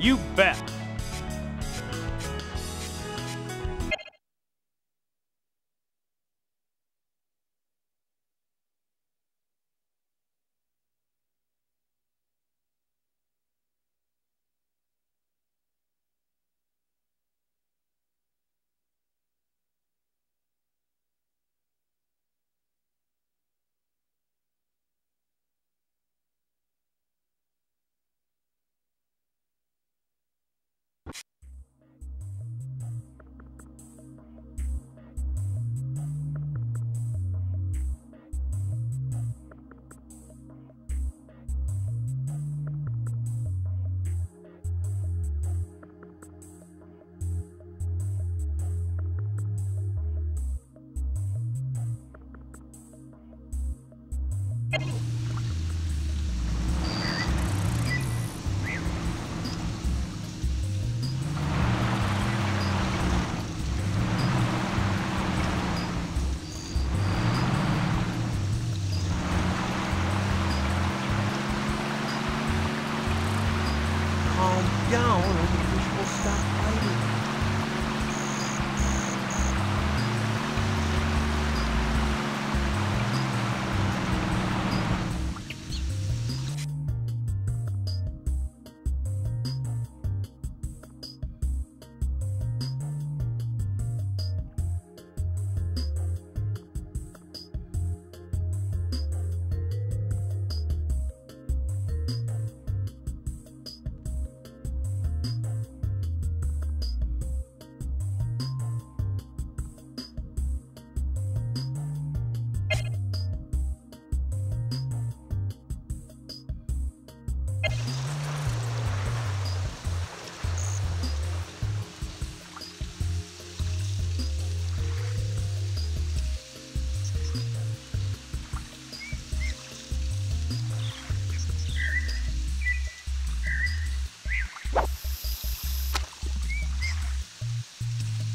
You bet.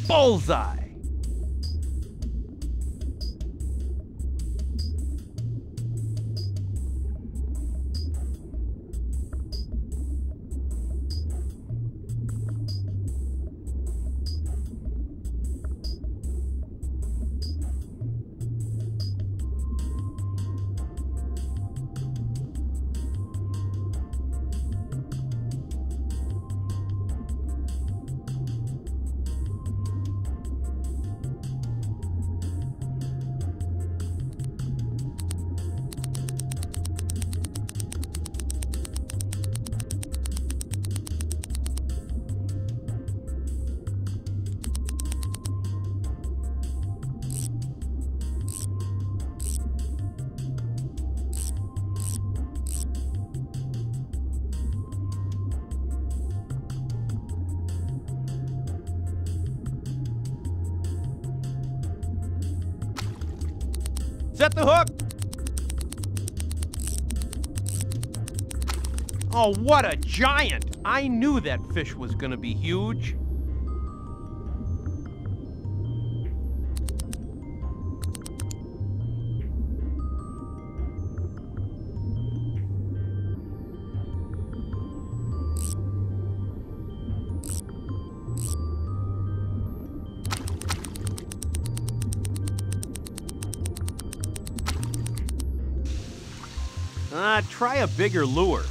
Bullseye! Set the hook! Oh, what a giant! I knew that fish was gonna be huge. Try a bigger lure.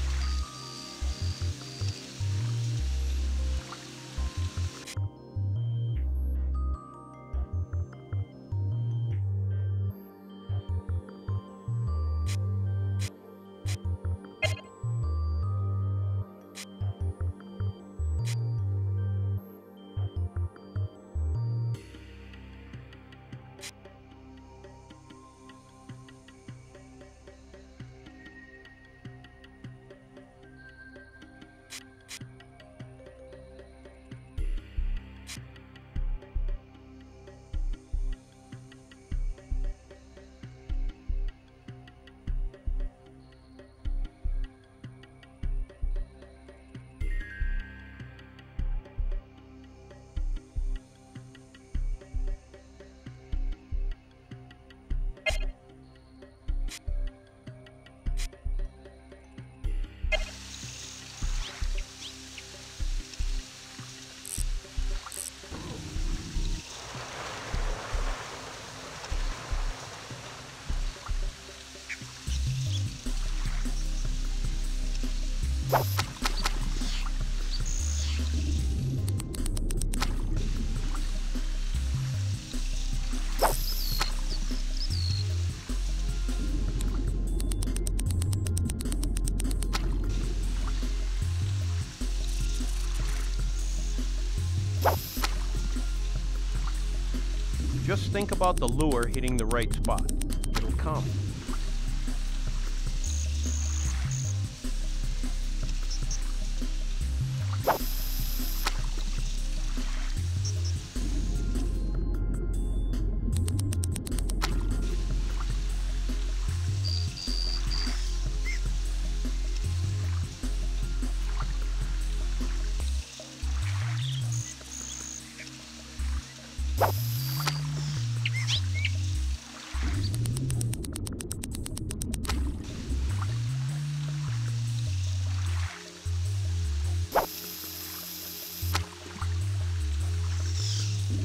Just think about the lure hitting the right spot. It'll come.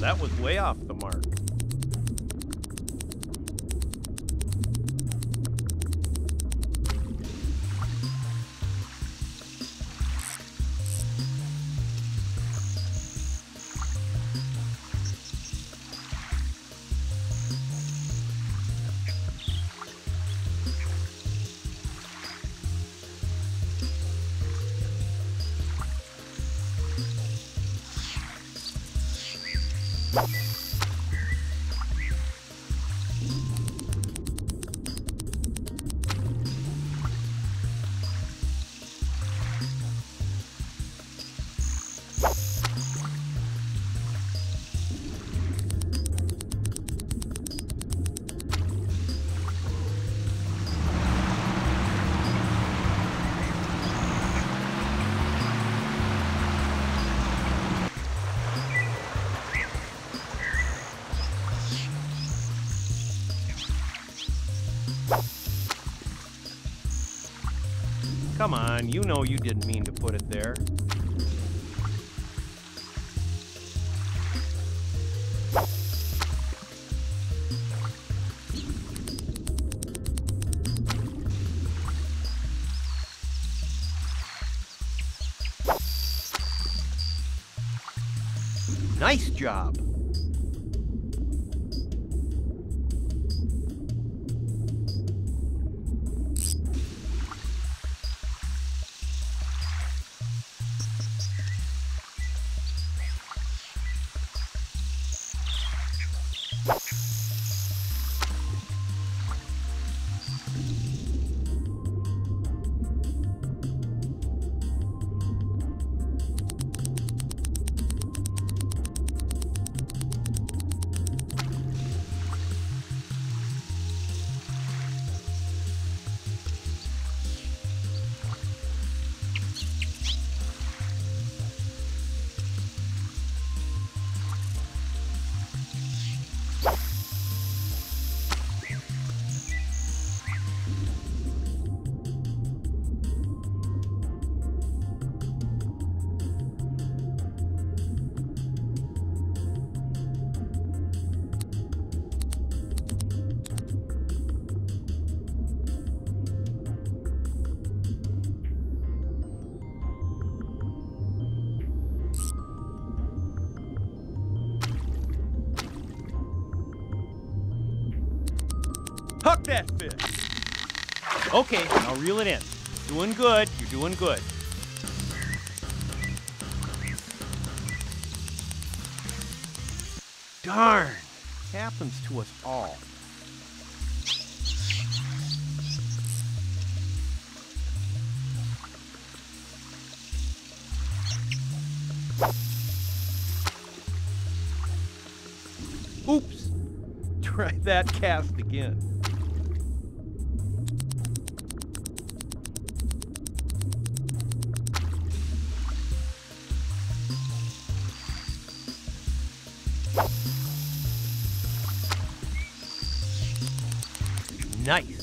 That was way off the mark. Come on, you know you didn't mean to put it there. Nice job! Hook that fish! Okay, now reel it in. Doing good, you're doing good. Darn! Happens to us all. Oops! Try that cast again. Nice.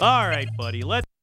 All right, buddy. Let's.